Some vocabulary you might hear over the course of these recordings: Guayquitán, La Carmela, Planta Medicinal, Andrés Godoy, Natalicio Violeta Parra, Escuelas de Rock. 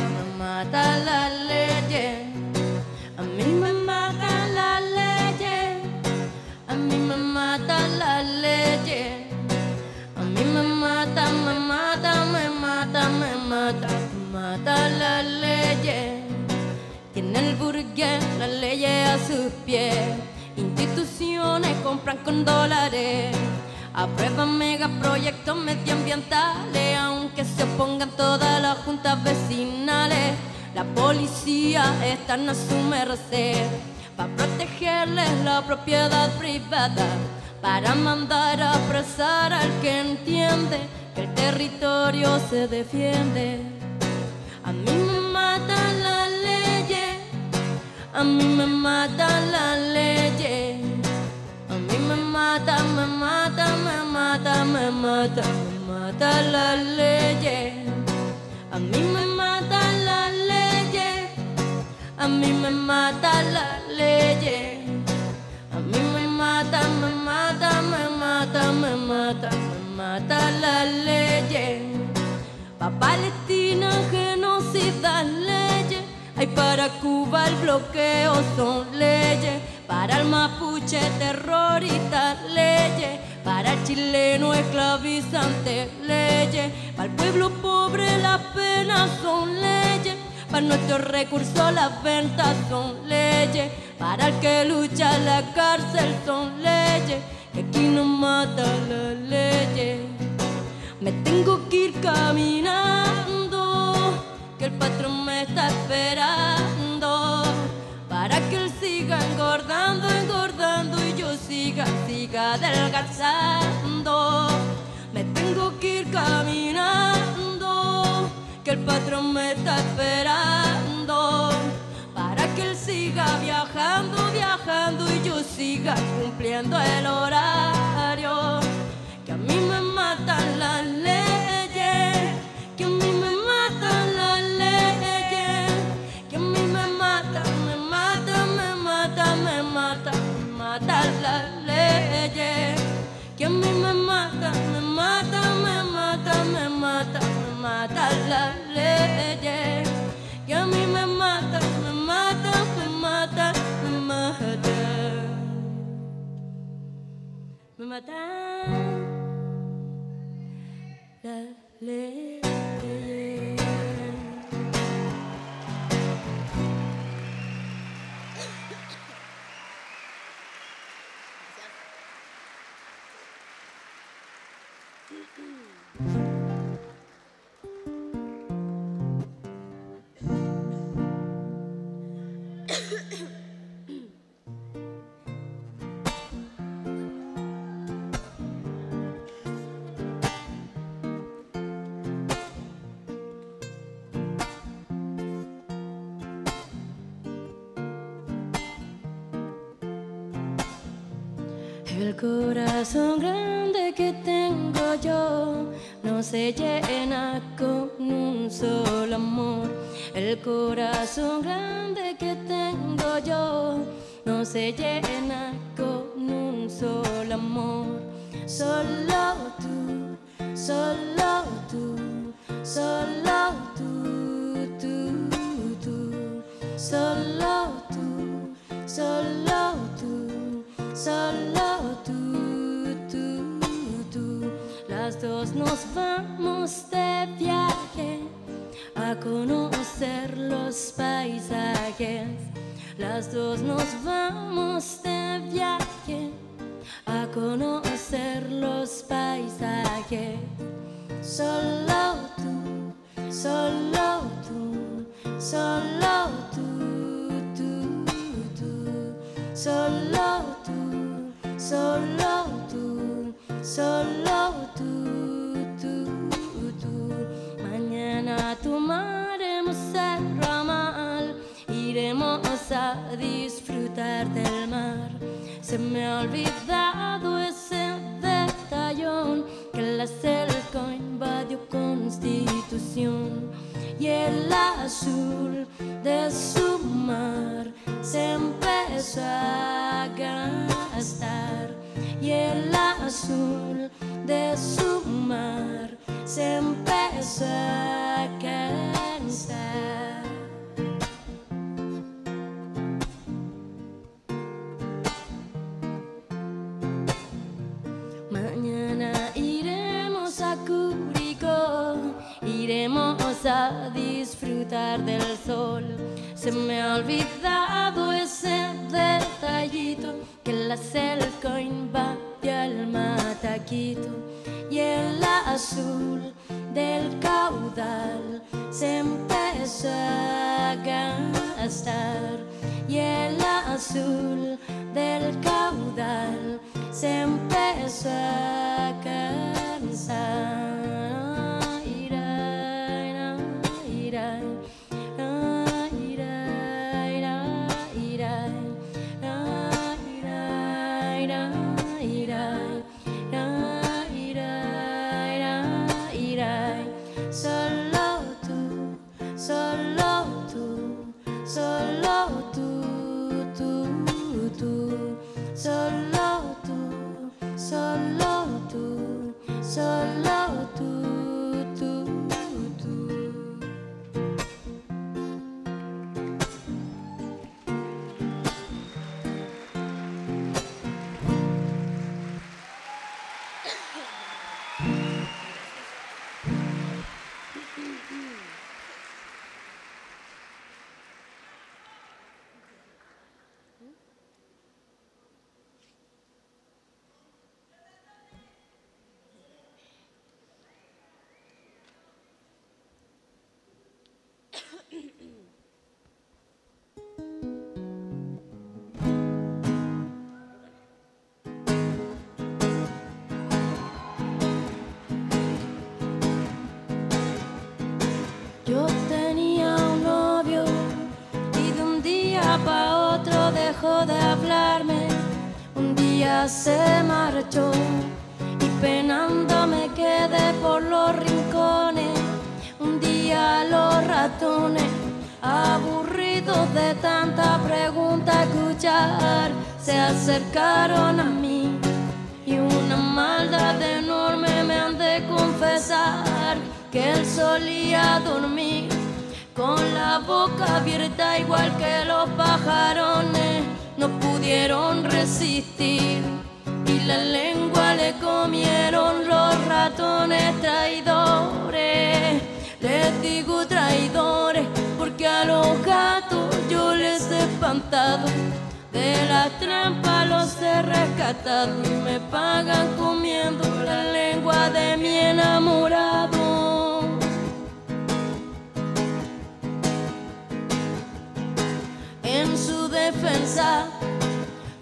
me mata la ley. A mí me mata la ley. A mí me mata la ley. A mí me mata, me mata, me mata, me mata. Me mata la ley. Tiene el burgués la ley a sus pies. Instituciones compran con dólares. Aprueban megaproyectos medioambientales, aunque se opongan todas las juntas vecinales. La policía está a su merced, para protegerles la propiedad privada, para mandar a apresar al que entiende que el territorio se defiende. A mí me matan las leyes, a mí me matan las leyes. Me mata, me mata, me mata, me mata la ley. A mí me mata la ley. A mí me mata la ley. A mí me mata, me mata, me mata, me mata, me mata la ley. Pa' Palestina genocida leyes. Ay, para Cuba el bloqueo son leyes. Para el mapuche terroristas leyes, para el chileno esclavizante leyes, para el pueblo pobre las penas son leyes, para nuestros recursos las ventas son leyes, para el que lucha en la cárcel son leyes, que aquí nos matan las leyes. Me tengo que ir caminando, que el patrón me está esperando, para que él siga engordando, engordando y yo siga adelgazando. Me tengo que ir caminando, que el patrón me está esperando, para que él siga viajando, viajando y yo siga cumpliendo el horario. Que a mí me matan las leyes, que a mí me matan las leyes, que a mí me matan. Matan las leyes, que a mí me matan, me matan, me matan, me matan, me matan las leyes, que a mí me matan, me matan, me matan, me matan, me matan las leyes. El corazón grande que tengo yo no se llena con un solo amor. El corazón grande que tengo yo no se llena con un solo amor. Solo tú, tú. Solo tú, solo tú. Las dos nos vamos de viaje a conocer los paisajes. Las dos nos vamos de viaje a conocer los paisajes. Solo tú, solo tú. Solo tú. Mañana tomaremos el ramal, iremos a disfrutar del mar. Se me ha olvidado ese detallón, que la selva invadió Constitución. Y el azul de su mar se empezó a gastar. Y el azul de su mar se empezó a cansar. disfrutar del sol. Se me ha olvidado ese detallito, que la selva invadió el mataquito, y el azul del caudal se empezó a gastar, y el azul del caudal se empezó a cansar. Yo tenía un novio y de un día pa' otro dejó de hablarme. Un día se marchó y penando me quedé por los rincones. Un día los ratones, aburridos de tanta pregunta escuchar, se acercaron a mí y una maldad enorme me han de confesar. Que él solía dormir con la boca abierta igual que los pajarones. No pudieron resistir y la lengua le comieron los ratones traidores. Les digo traidores porque a los gatos yo les he espantado, de las trampas los he rescatado y me pagan comiendo la lengua de mi enamorado. En su defensa,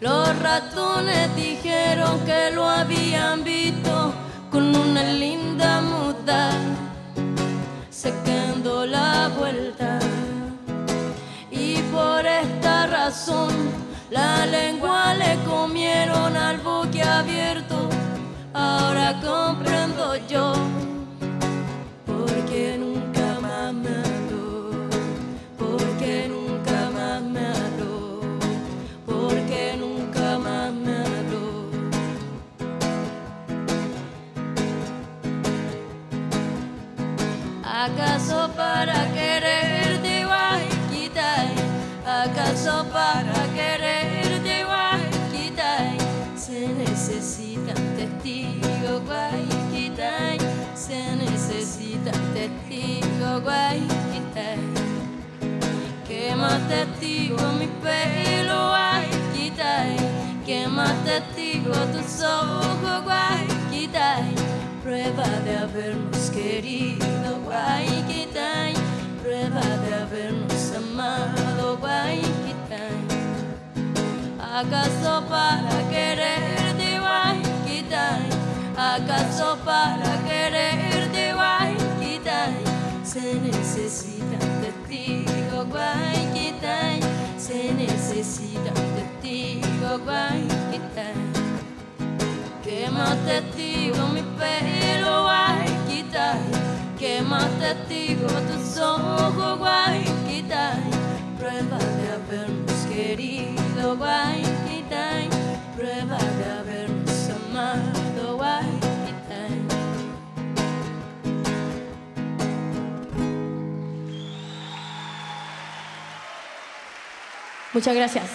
los ratones dijeron que lo habían visto con una linda muda, secando la vuelta. Y por esta razón, la lengua le comieron al boquiabierto. Ahora comprendo yo porque nunca más me habló, porque nunca. ¿Acaso para quererte vas a quitar? ¿Acaso para quererte vas a quitar? Se necesitan testigos, guay, quitar. Se necesitan testigos, guay, quitar. ¿Qué más testigos mi pelo, guay, quitar? ¿Qué más testigos tus ojos, guay, quitar? Prueba de habernos querido, Guayquitán. Prueba de habernos amado, Guayquitán. ¿Acaso para quererte, Guayquitán? ¿Acaso para quererte, Guayquitán? Se necesitan testigos, Guayquitán. Se necesitan testigos, Guayquitán. ¿Qué más testigo mi pelo, guayquita? ¿Qué más testigo tus ojos, guayquita? Prueba de habernos querido, guayquita. Prueba de habernos amado, guayquita. Muchas gracias.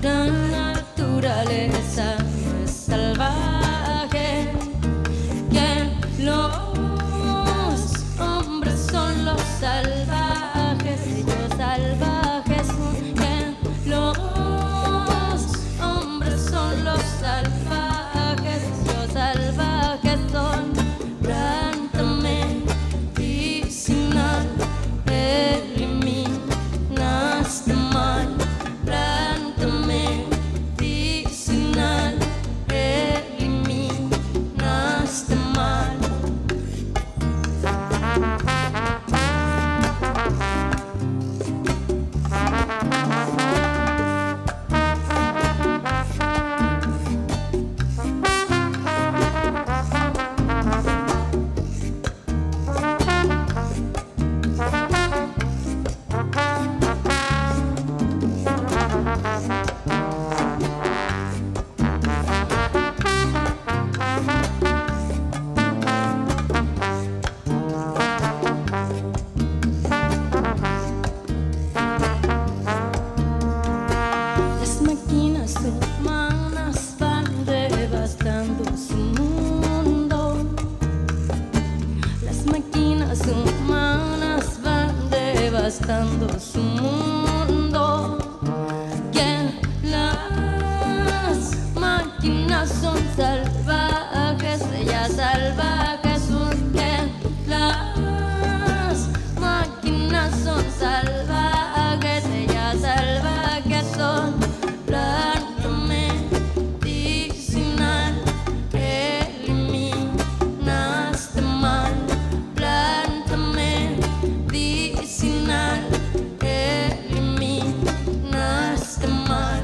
Tan forjando su mundo, que las máquinas son salvajes, ellas salvajes, que las máquinas son salvajes, ellas salvajes son plano medicinal, eliminaste mal, planta medicinal, eliminaste mal.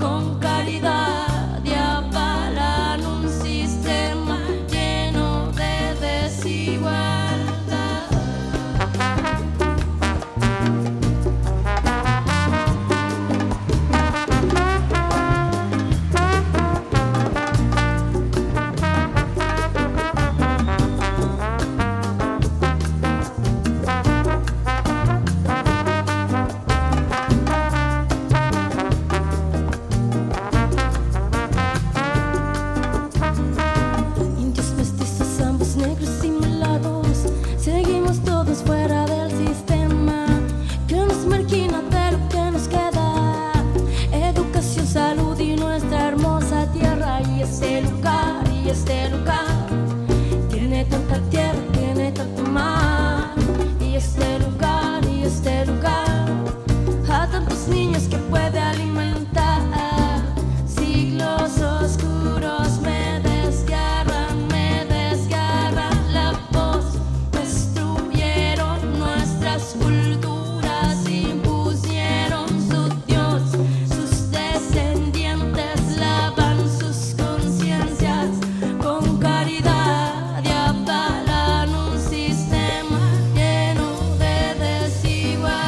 Con caridad de apalan un sistema que este lugar y este lugar. Tiene tanta tierra, tiene tanto mar. Y este lugar, a tantos niños que puede alimentar. Siglos oscuros me desgarran la voz. Destruyeron nuestras culturas, impusieron su Dios. Sus descendientes lavan sus conciencias con caridad y apalan un sistema lleno de desigualdad.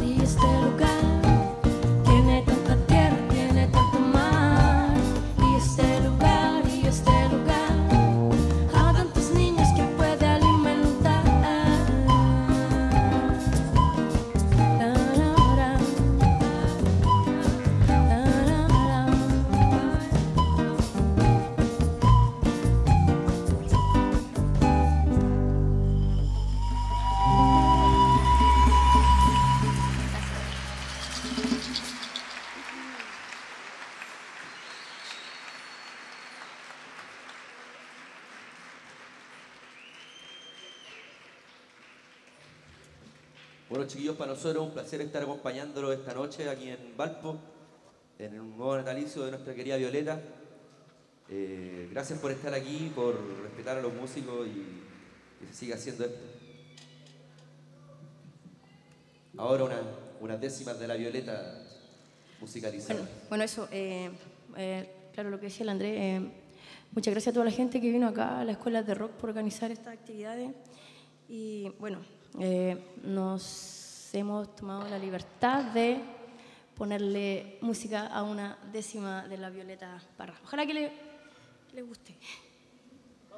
Y este lugar tiene tanta tierra, tiene tanto mar. Y este lugar, a tantos niños que puede alimentar. La, la, la. La, la, Bueno, chiquillos, para nosotros es un placer estar acompañándolos esta noche aquí en Valpo, en un nuevo natalicio de nuestra querida Violeta. Gracias por estar aquí, por respetar a los músicos y que se siga haciendo esto. Ahora unas décimas de la Violeta musicalizada. Bueno, eso, claro, lo que decía el Andrés, muchas gracias a toda la gente que vino acá a la Escuela de Rock por organizar estas actividades. Y bueno, nos hemos tomado la libertad de ponerle música a una décima de la Violeta Parra. Ojalá que les guste. Oh.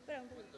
Espera un poquito.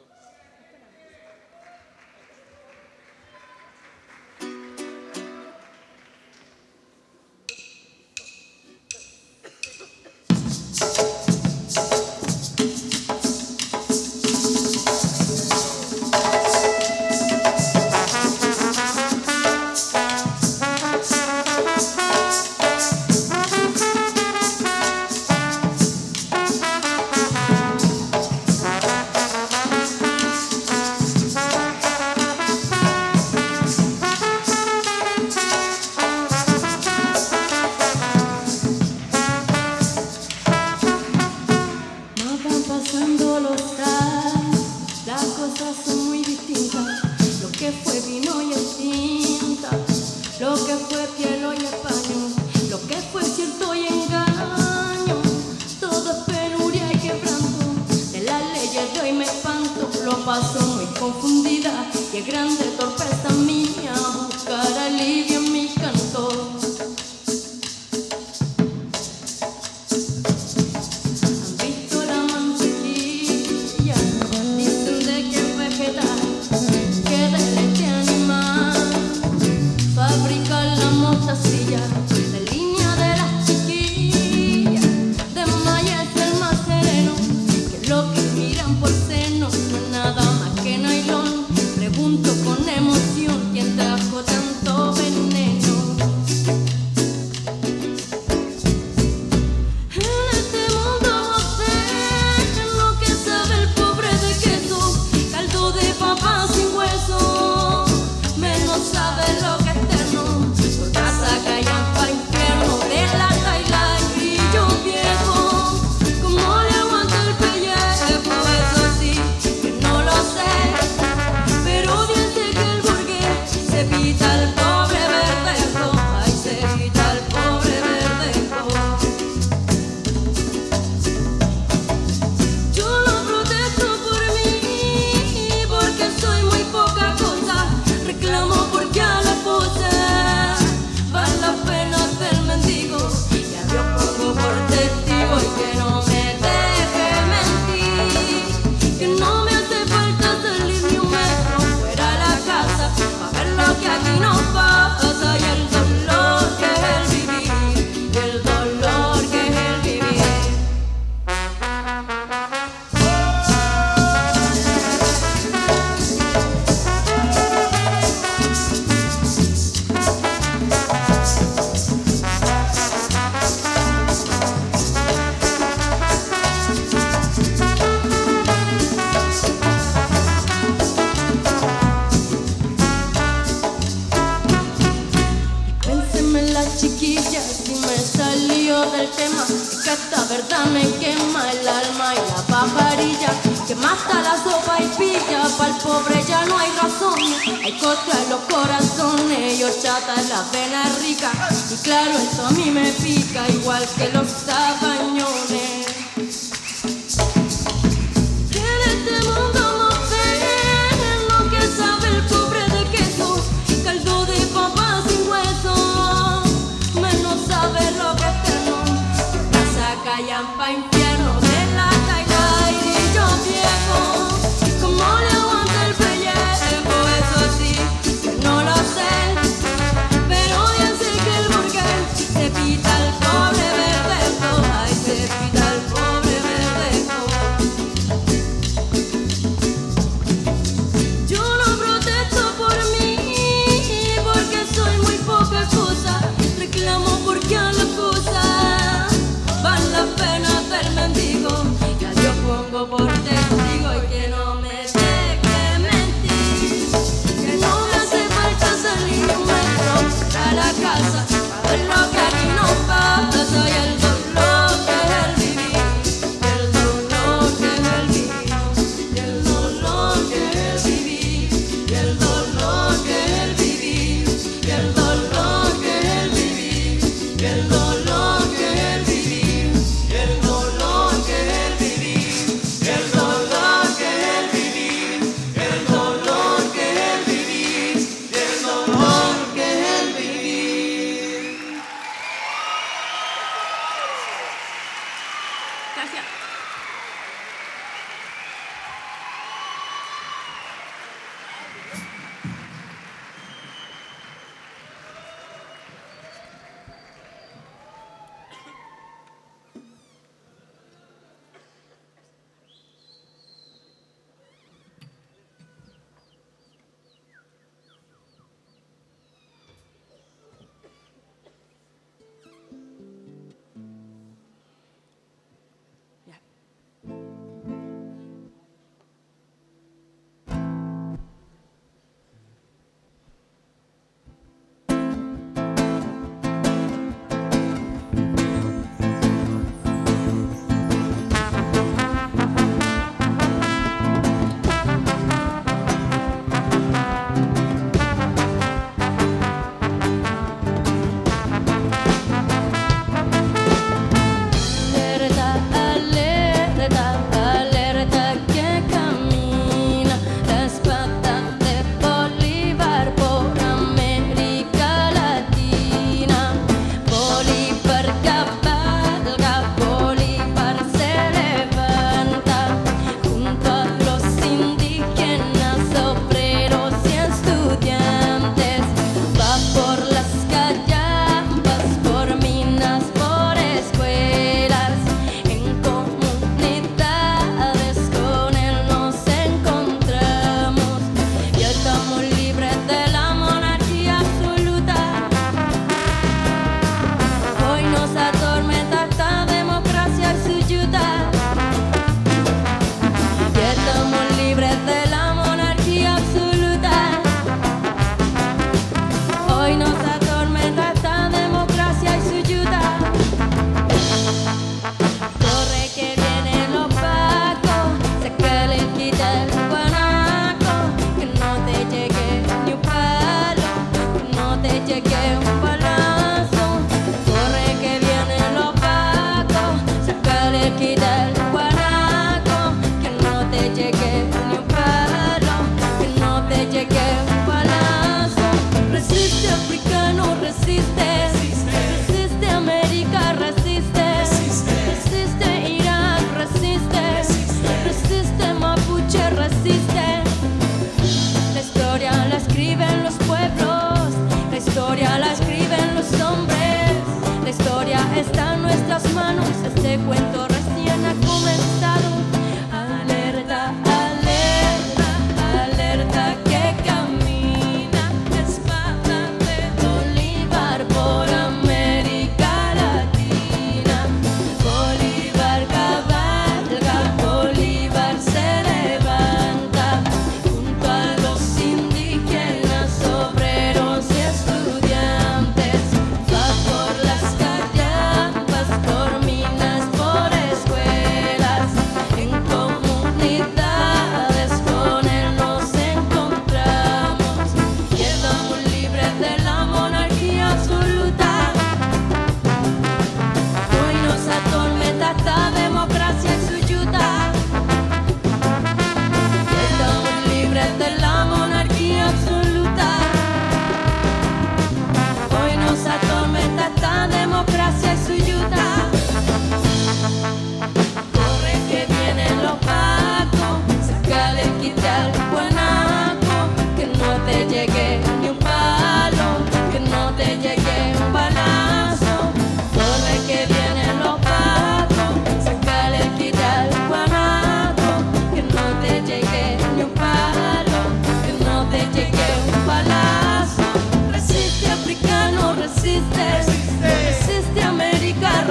Junto con hablando del tema, que esta verdad me quema el alma y la paparilla que mata la sopa y pilla. Para el pobre ya no hay razón, hay contra los corazones y horchata en las venas ricas. Y claro, esto a mí me pica igual que los sabañones. Pa' infierno de la caída y yo ciego, como le aguanta el pellejo, eso sí, no lo sé, pero ya sé que el burgués se pita al pobre verdejo, ay, se pita al pobre verdejo. Yo no protesto por mí, porque soy muy poca cosa, reclamo porque a las cosas van las penas del mendigo, que a Dios pongo por testigo y que no me deje mentir, que no me hace falta salir un metro a la casa, a ver lo que aquí nos pasa y el dolor que es el vivir, el dolor que es el vivir, el dolor que es el vivir, el dolor que es el vivir, el dolor que es el vivir, el dolor que es el vivir.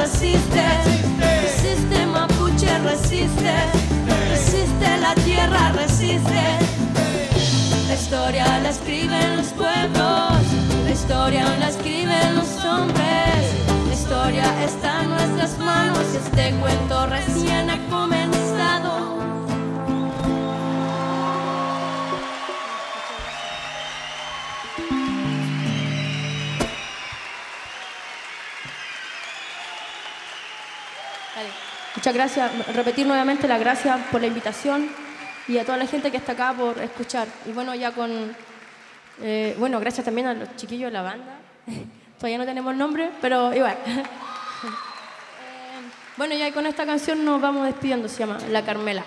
resiste, resiste mapuche, resiste, resiste la tierra, resiste. La historia la escriben los pueblos, la historia la escriben los hombres, la historia está en nuestras manos, este cuento recién ha comenzado. Muchas gracias, repetir nuevamente las gracias por la invitación y a toda la gente que está acá por escuchar. Y bueno, ya con... bueno, gracias también a los chiquillos de la banda. Todavía no tenemos nombre, pero igual. Bueno, ya con esta canción nos vamos despidiendo, se llama La Carmela.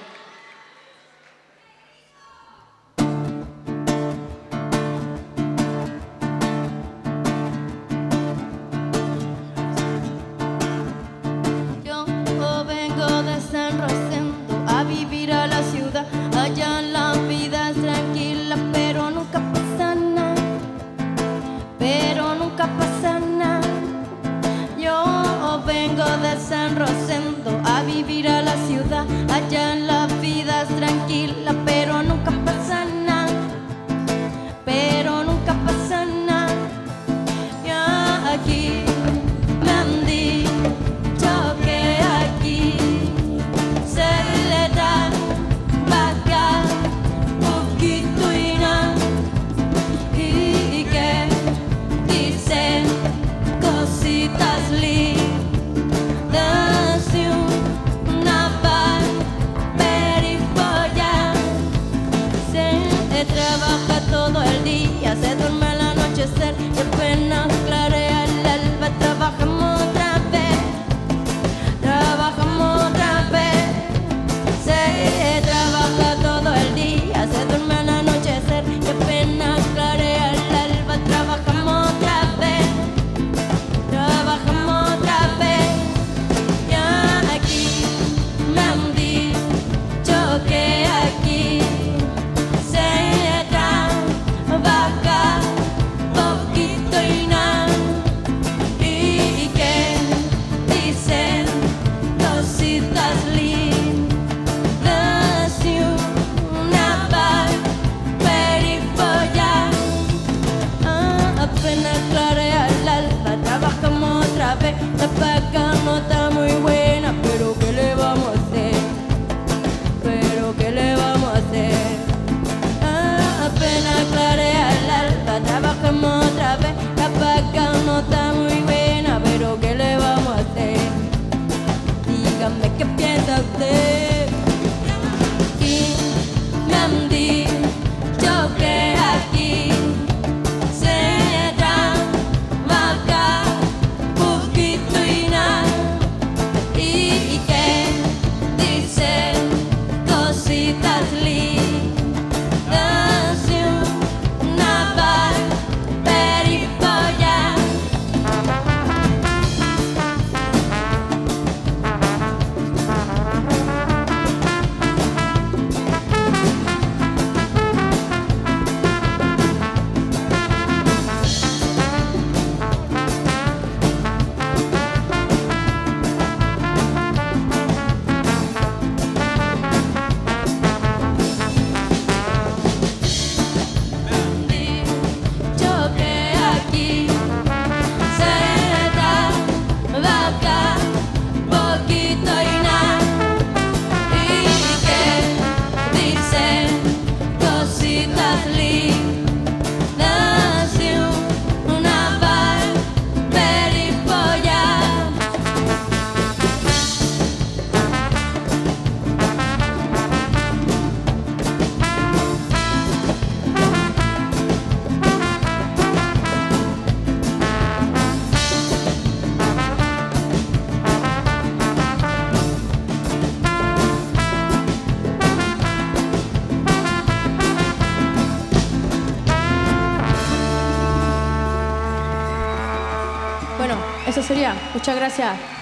Muchas gracias.